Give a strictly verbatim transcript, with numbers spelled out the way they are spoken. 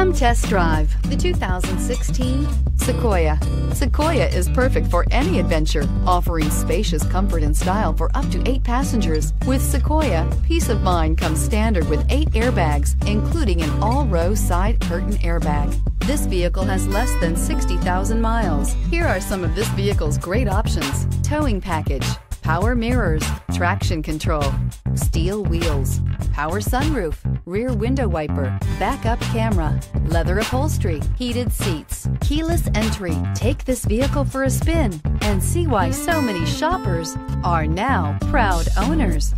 Come test drive the two thousand sixteen Sequoia. Sequoia is perfect for any adventure, offering spacious comfort and style for up to eight passengers. With Sequoia, peace of mind comes standard with eight airbags, including an all-row side curtain airbag. This vehicle has less than sixty thousand miles. Here are some of this vehicle's great options: towing package, power mirrors, traction control, steel wheels, power sunroof, rear window wiper, backup camera, leather upholstery, heated seats, keyless entry. Take this vehicle for a spin and see why so many shoppers are now proud owners.